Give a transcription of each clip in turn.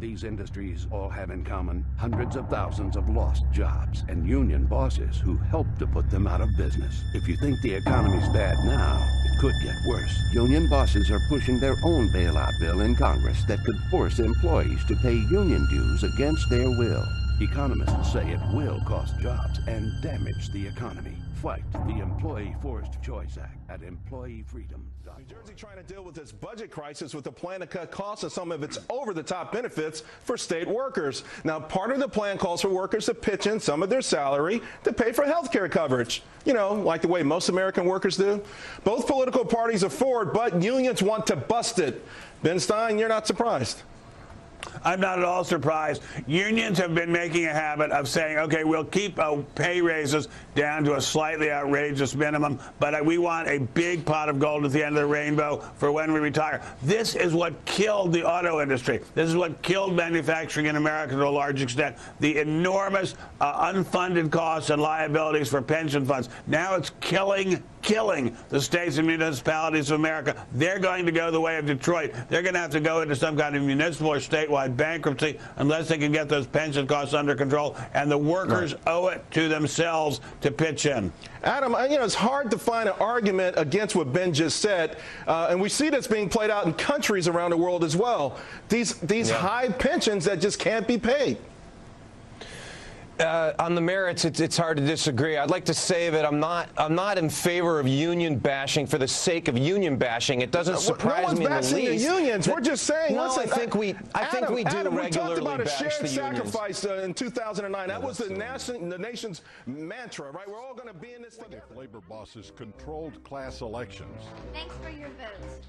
these industries all have in common? Hundreds of thousands of lost jobs and union bosses who helped to put them out of business. If you think the economy's bad now, it could get worse. Union bosses are pushing their own bailout bill in Congress that could force employees to pay union dues against their will. Economists say it will cost jobs and damage the economy. Fight the Employee Forced Choice Act at EmployeeFreedom.org. New Jersey trying to deal with this budget crisis with a plan to cut costs of some of its over-the-top benefits for state workers. Now, part of the plan calls for workers to pitch in some of their salary to pay for health care coverage, you know, like the way most American workers do. Both political parties are for it, but unions want to bust it. Ben Stein, you're not surprised. I'm not at all surprised. Unions have been making a habit of saying, okay, we'll keep pay raises down to a slightly outrageous minimum, but we want a big pot of gold at the end of the rainbow for when we retire. This is what killed the auto industry. This is what killed manufacturing in America to a large extent. The enormous unfunded costs and liabilities for pension funds. Now it's killing the states and municipalities of America. They're going to go the way of Detroit. They're going to have to go into some kind of municipal or statewide bankruptcy unless they can get those pension costs under control, and the workers owe it to themselves to pitch in. Adam, you know, it's hard to find an argument against what Ben just said, and we see this being played out in countries around the world as well. These high pensions that just can't be paid. On the merits, it's hard to disagree. I'd like to say that I'm not in favor of union bashing for the sake of union bashing. It doesn't surprise me in the least. No one's bashing the unions. We're just saying. No, listen, I think we do regularly bash the unions. Adam, we talked about a shared sacrifice in 2009. That was the nation's mantra, right? We're all going to be in this together. Labor bosses controlled class elections. Thanks for your votes.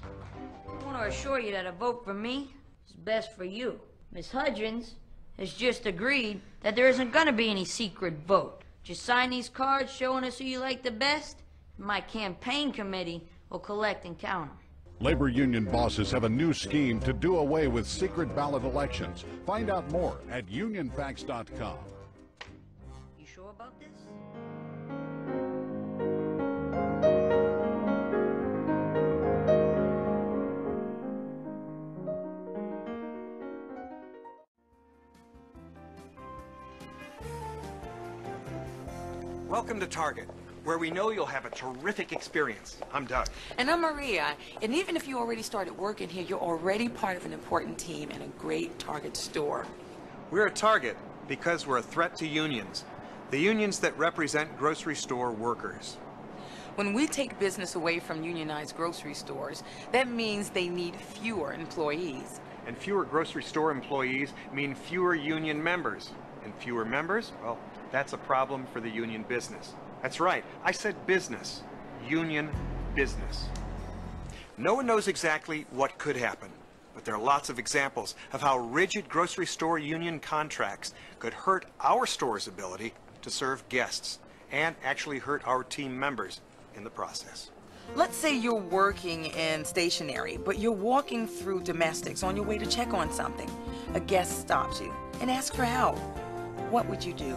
I want to assure you that a vote for me is best for you. Ms. Hudgens has just agreed that there isn't going to be any secret vote. Just sign these cards showing us who you like the best. My campaign committee will collect and count them. Labor union bosses have a new scheme to do away with secret ballot elections. Find out more at unionfacts.com. You sure about this? Welcome to Target, where we know you'll have a terrific experience. I'm Doug. And I'm Maria. And even if you already started working here, you're already part of an important team and a great Target store. We're at Target because we're a threat to unions, the unions that represent grocery store workers. When we take business away from unionized grocery stores, that means they need fewer employees. And fewer grocery store employees mean fewer union members. And fewer members, well, that's a problem for the union business. That's right, I said business, union business. No one knows exactly what could happen, but there are lots of examples of how rigid grocery store union contracts could hurt our store's ability to serve guests and actually hurt our team members in the process. Let's say you're working in stationery, but you're walking through Domestics on your way to check on something. A guest stops you and asks for help. What would you do?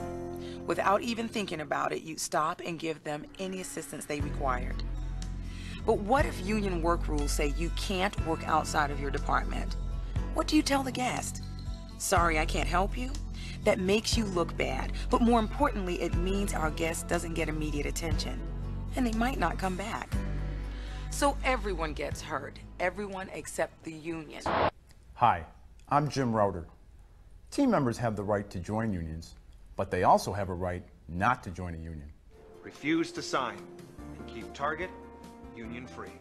Without even thinking about it, you stop and give them any assistance they required. But what if union work rules say you can't work outside of your department? What do you tell the guest? Sorry, I can't help you? That makes you look bad, but more importantly, it means our guest doesn't get immediate attention, and they might not come back. So everyone gets hurt, everyone except the union. Hi, I'm Jim Roder. Team members have the right to join unions, but they also have a right not to join a union. Refuse to sign and keep Target union free.